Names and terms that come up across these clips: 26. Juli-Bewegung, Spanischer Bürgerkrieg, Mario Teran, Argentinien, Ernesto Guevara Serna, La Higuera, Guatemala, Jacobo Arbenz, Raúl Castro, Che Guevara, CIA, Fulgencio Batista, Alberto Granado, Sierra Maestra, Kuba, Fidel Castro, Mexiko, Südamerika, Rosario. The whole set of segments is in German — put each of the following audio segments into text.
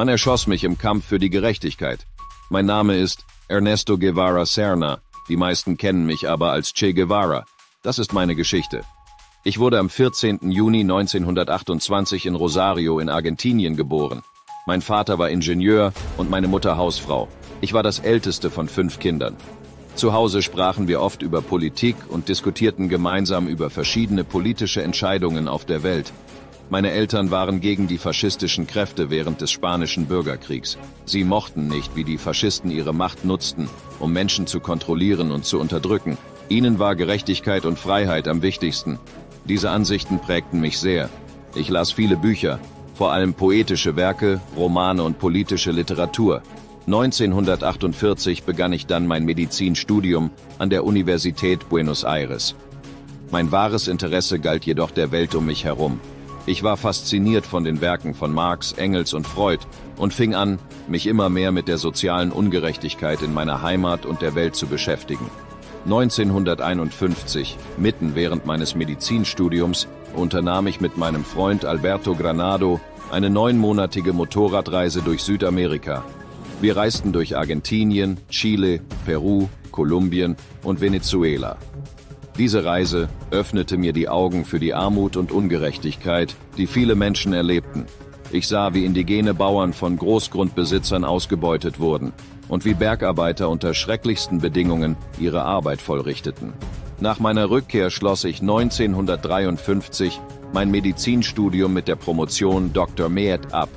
Man erschoss mich im Kampf für die Gerechtigkeit. Mein Name ist Ernesto Guevara Serna, die meisten kennen mich aber als Che Guevara. Das ist meine Geschichte. Ich wurde am 14. Juni 1928 in Rosario in Argentinien geboren. Mein Vater war Ingenieur und meine Mutter Hausfrau. Ich war das älteste von 5 Kindern. Zu Hause sprachen wir oft über Politik und diskutierten gemeinsam über verschiedene politische Entscheidungen auf der Welt. Meine Eltern waren gegen die faschistischen Kräfte während des Spanischen Bürgerkriegs. Sie mochten nicht, wie die Faschisten ihre Macht nutzten, um Menschen zu kontrollieren und zu unterdrücken. Ihnen war Gerechtigkeit und Freiheit am wichtigsten. Diese Ansichten prägten mich sehr. Ich las viele Bücher, vor allem poetische Werke, Romane und politische Literatur. 1948 begann ich dann mein Medizinstudium an der Universität Buenos Aires. Mein wahres Interesse galt jedoch der Welt um mich herum. Ich war fasziniert von den Werken von Marx, Engels und Freud und fing an, mich immer mehr mit der sozialen Ungerechtigkeit in meiner Heimat und der Welt zu beschäftigen. 1951, mitten während meines Medizinstudiums, unternahm ich mit meinem Freund Alberto Granado eine 9-monatige Motorradreise durch Südamerika. Wir reisten durch Argentinien, Chile, Peru, Kolumbien und Venezuela. Diese Reise öffnete mir die Augen für die Armut und Ungerechtigkeit, die viele Menschen erlebten. Ich sah, wie indigene Bauern von Großgrundbesitzern ausgebeutet wurden und wie Bergarbeiter unter schrecklichsten Bedingungen ihre Arbeit vollrichteten. Nach meiner Rückkehr schloss ich 1953 mein Medizinstudium mit der Promotion Dr. Med ab.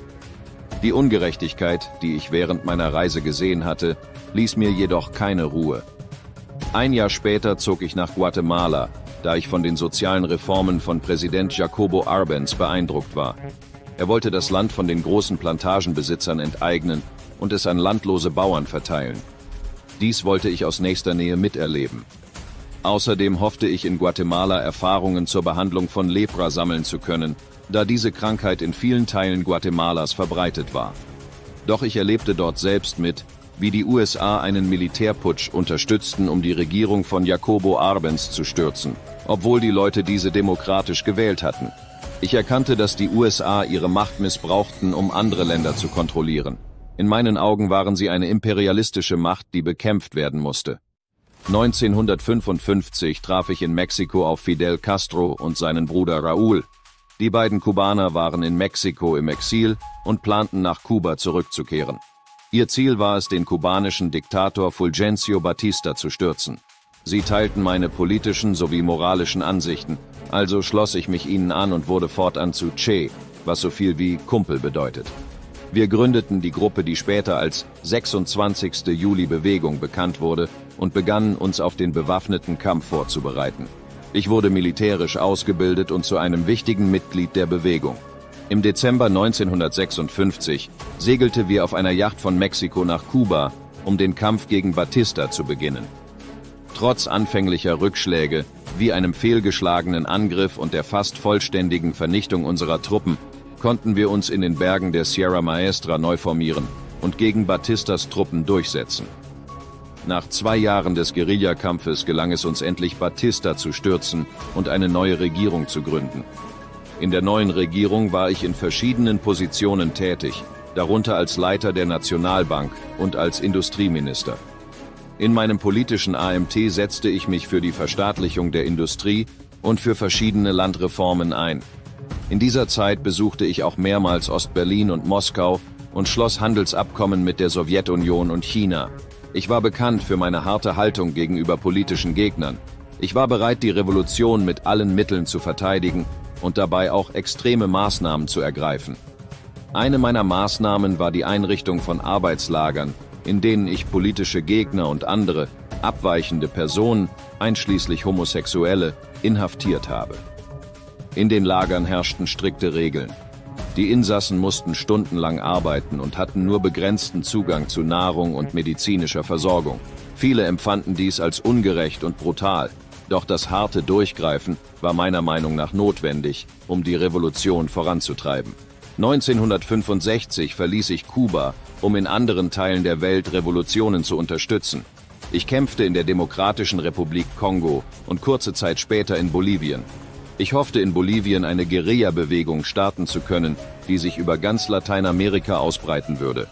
Die Ungerechtigkeit, die ich während meiner Reise gesehen hatte, ließ mir jedoch keine Ruhe. Ein Jahr später zog ich nach Guatemala, da ich von den sozialen Reformen von Präsident Jacobo Arbenz beeindruckt war. Er wollte das Land von den großen Plantagenbesitzern enteignen und es an landlose Bauern verteilen. Dies wollte ich aus nächster Nähe miterleben. Außerdem hoffte ich, in Guatemala Erfahrungen zur Behandlung von Lepra sammeln zu können, da diese Krankheit in vielen Teilen Guatemalas verbreitet war. Doch ich erlebte dort selbst mit, wie die USA einen Militärputsch unterstützten, um die Regierung von Jacobo Arbenz zu stürzen, obwohl die Leute diese demokratisch gewählt hatten. Ich erkannte, dass die USA ihre Macht missbrauchten, um andere Länder zu kontrollieren. In meinen Augen waren sie eine imperialistische Macht, die bekämpft werden musste. 1955 traf ich in Mexiko auf Fidel Castro und seinen Bruder Raúl. Die beiden Kubaner waren in Mexiko im Exil und planten, nach Kuba zurückzukehren. Ihr Ziel war es, den kubanischen Diktator Fulgencio Batista zu stürzen. Sie teilten meine politischen sowie moralischen Ansichten, also schloss ich mich ihnen an und wurde fortan zu Che, was so viel wie Kumpel bedeutet. Wir gründeten die Gruppe, die später als 26. Juli-Bewegung bekannt wurde, und begannen, uns auf den bewaffneten Kampf vorzubereiten. Ich wurde militärisch ausgebildet und zu einem wichtigen Mitglied der Bewegung. Im Dezember 1956 segelte wir auf einer Yacht von Mexiko nach Kuba, um den Kampf gegen Batista zu beginnen. Trotz anfänglicher Rückschläge, wie einem fehlgeschlagenen Angriff und der fast vollständigen Vernichtung unserer Truppen, konnten wir uns in den Bergen der Sierra Maestra neu formieren und gegen Batistas Truppen durchsetzen. Nach 2 Jahren des Guerillakampfes gelang es uns endlich, Batista zu stürzen und eine neue Regierung zu gründen. In der neuen Regierung war ich in verschiedenen Positionen tätig, darunter als Leiter der Nationalbank und als Industrieminister. In meinem politischen AMT setzte ich mich für die Verstaatlichung der Industrie und für verschiedene Landreformen ein. In dieser Zeit besuchte ich auch mehrmals Ostberlin und Moskau und schloss Handelsabkommen mit der Sowjetunion und China. Ich war bekannt für meine harte Haltung gegenüber politischen Gegnern. Ich war bereit, die Revolution mit allen Mitteln zu verteidigen und dabei auch extreme Maßnahmen zu ergreifen. Eine meiner Maßnahmen war die Einrichtung von Arbeitslagern, in denen ich politische Gegner und andere, abweichende Personen, einschließlich Homosexuelle, inhaftiert habe. In den Lagern herrschten strikte Regeln. Die Insassen mussten stundenlang arbeiten und hatten nur begrenzten Zugang zu Nahrung und medizinischer Versorgung. Viele empfanden dies als ungerecht und brutal. Doch das harte Durchgreifen war meiner Meinung nach notwendig, um die Revolution voranzutreiben. 1965 verließ ich Kuba, um in anderen Teilen der Welt Revolutionen zu unterstützen. Ich kämpfte in der Demokratischen Republik Kongo und kurze Zeit später in Bolivien. Ich hoffte, in Bolivien eine Guerilla-Bewegung starten zu können, die sich über ganz Lateinamerika ausbreiten würde.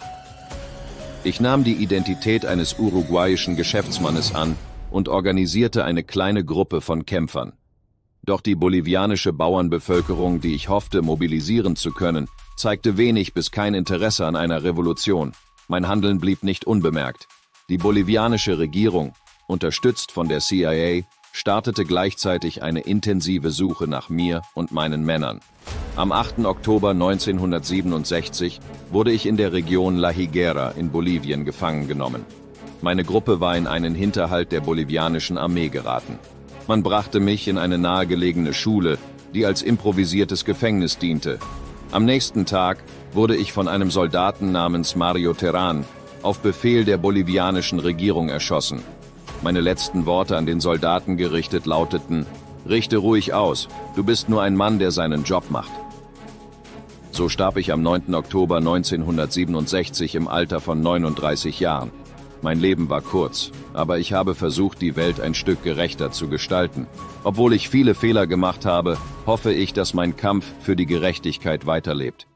Ich nahm die Identität eines uruguayischen Geschäftsmannes an und organisierte eine kleine Gruppe von Kämpfern. Doch die bolivianische Bauernbevölkerung, die ich hoffte, mobilisieren zu können, zeigte wenig bis kein Interesse an einer Revolution. Mein Handeln blieb nicht unbemerkt. Die bolivianische Regierung, unterstützt von der CIA, startete gleichzeitig eine intensive Suche nach mir und meinen Männern. Am 8. Oktober 1967 wurde ich in der Region La Higuera in Bolivien gefangen genommen. Meine Gruppe war in einen Hinterhalt der bolivianischen Armee geraten. Man brachte mich in eine nahegelegene Schule, die als improvisiertes Gefängnis diente. Am nächsten Tag wurde ich von einem Soldaten namens Mario Teran auf Befehl der bolivianischen Regierung erschossen. Meine letzten Worte an den Soldaten gerichtet lauteten: „Richte ruhig aus, du bist nur ein Mann, der seinen Job macht." So starb ich am 9. Oktober 1967 im Alter von 39 Jahren. Mein Leben war kurz, aber ich habe versucht, die Welt ein Stück gerechter zu gestalten. Obwohl ich viele Fehler gemacht habe, hoffe ich, dass mein Kampf für die Gerechtigkeit weiterlebt.